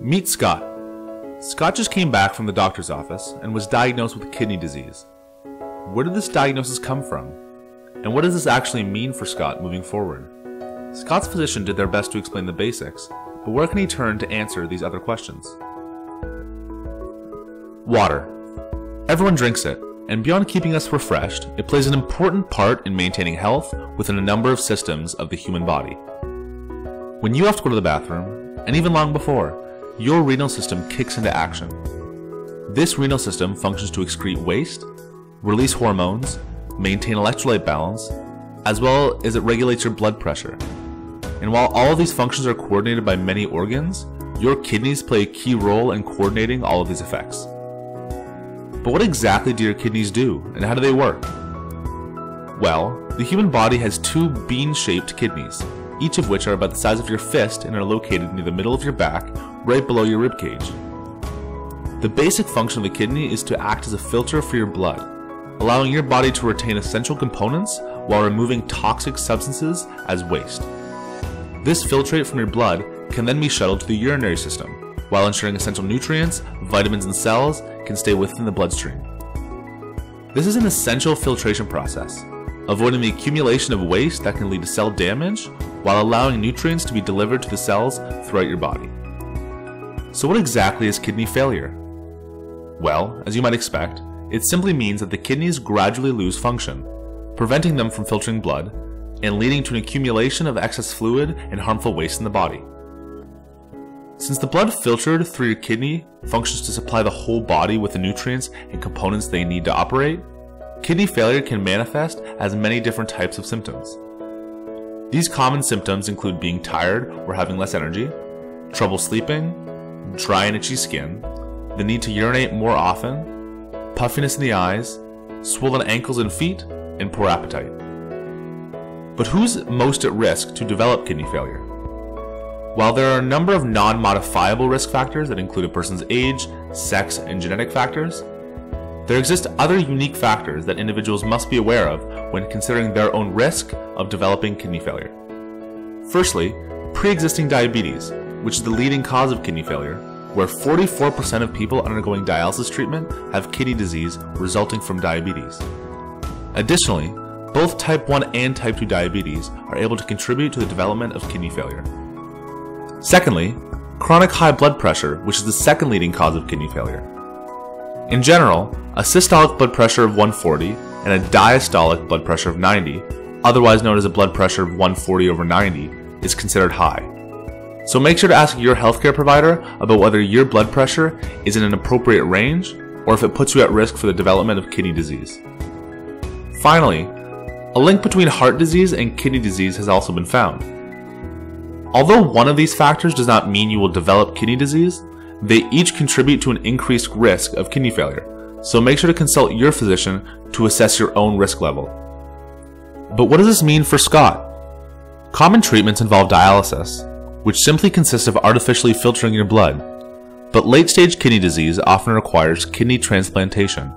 Meet Scott. Scott just came back from the doctor's office and was diagnosed with kidney disease. Where did this diagnosis come from? And what does this actually mean for Scott moving forward? Scott's physician did their best to explain the basics, but where can he turn to answer these other questions? Water. Everyone drinks it, and beyond keeping us refreshed, it plays an important part in maintaining health within a number of systems of the human body. When you have to go to the bathroom, and even long before, your renal system kicks into action. This renal system functions to excrete waste, release hormones, maintain electrolyte balance, as well as it regulates your blood pressure. And while all of these functions are coordinated by many organs, your kidneys play a key role in coordinating all of these effects. But what exactly do your kidneys do, and how do they work? Well, the human body has two bean-shaped kidneys, each of which are about the size of your fist and are located near the middle of your back, right below your ribcage. The basic function of the kidney is to act as a filter for your blood, allowing your body to retain essential components while removing toxic substances as waste. This filtrate from your blood can then be shuttled to the urinary system, while ensuring essential nutrients, vitamins, and cells can stay within the bloodstream. This is an essential filtration process, avoiding the accumulation of waste that can lead to cell damage, while allowing nutrients to be delivered to the cells throughout your body. So what exactly is kidney failure? Well, as you might expect, it simply means that the kidneys gradually lose function, preventing them from filtering blood, and leading to an accumulation of excess fluid and harmful waste in the body. Since the blood filtered through your kidney functions to supply the whole body with the nutrients and components they need to operate, kidney failure can manifest as many different types of symptoms. These common symptoms include being tired or having less energy, trouble sleeping, dry and itchy skin, the need to urinate more often, puffiness in the eyes, swollen ankles and feet, and poor appetite. But who's most at risk to develop kidney failure? While there are a number of non-modifiable risk factors that include a person's age, sex, and genetic factors, there exist other unique factors that individuals must be aware of when considering their own risk of developing kidney failure. Firstly, pre-existing diabetes, which is the leading cause of kidney failure, where 44% of people undergoing dialysis treatment have kidney disease resulting from diabetes. Additionally, both type 1 and type 2 diabetes are able to contribute to the development of kidney failure. Secondly, chronic high blood pressure, which is the second leading cause of kidney failure. In general, a systolic blood pressure of 140 and a diastolic blood pressure of 90, otherwise known as a blood pressure of 140/90, is considered high. So make sure to ask your healthcare provider about whether your blood pressure is in an appropriate range or if it puts you at risk for the development of kidney disease. Finally, a link between heart disease and kidney disease has also been found. Although one of these factors does not mean you will develop kidney disease, they each contribute to an increased risk of kidney failure, so make sure to consult your physician to assess your own risk level. But what does this mean for Scott? Common treatments involve dialysis, which simply consists of artificially filtering your blood, but late-stage kidney disease often requires kidney transplantation.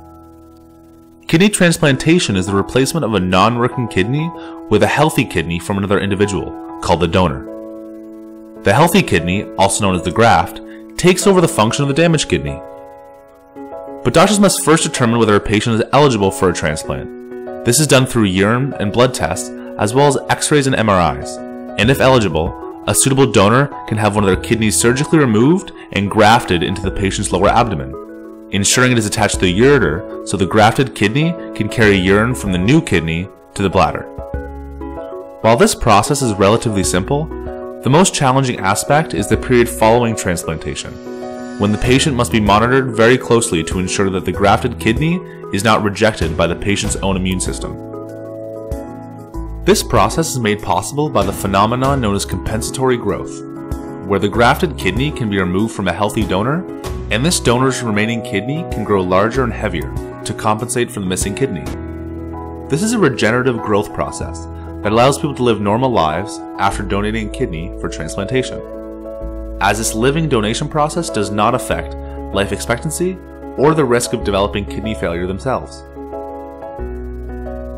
Kidney transplantation is the replacement of a non-working kidney with a healthy kidney from another individual, called the donor. The healthy kidney, also known as the graft, takes over the function of the damaged kidney. But doctors must first determine whether a patient is eligible for a transplant. This is done through urine and blood tests, as well as x-rays and MRIs, and if eligible, a suitable donor can have one of their kidneys surgically removed and grafted into the patient's lower abdomen, ensuring it is attached to the ureter so the grafted kidney can carry urine from the new kidney to the bladder. While this process is relatively simple, the most challenging aspect is the period following transplantation, when the patient must be monitored very closely to ensure that the grafted kidney is not rejected by the patient's own immune system. This process is made possible by the phenomenon known as compensatory growth, where the grafted kidney can be removed from a healthy donor, and this donor's remaining kidney can grow larger and heavier to compensate for the missing kidney. This is a regenerative growth process that allows people to live normal lives after donating a kidney for transplantation, as this living donation process does not affect life expectancy or the risk of developing kidney failure themselves.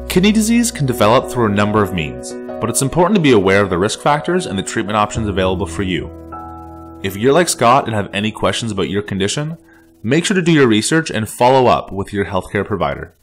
Kidney disease can develop through a number of means, but it's important to be aware of the risk factors and the treatment options available for you. If you're like Scott and have any questions about your condition, make sure to do your research and follow up with your healthcare provider.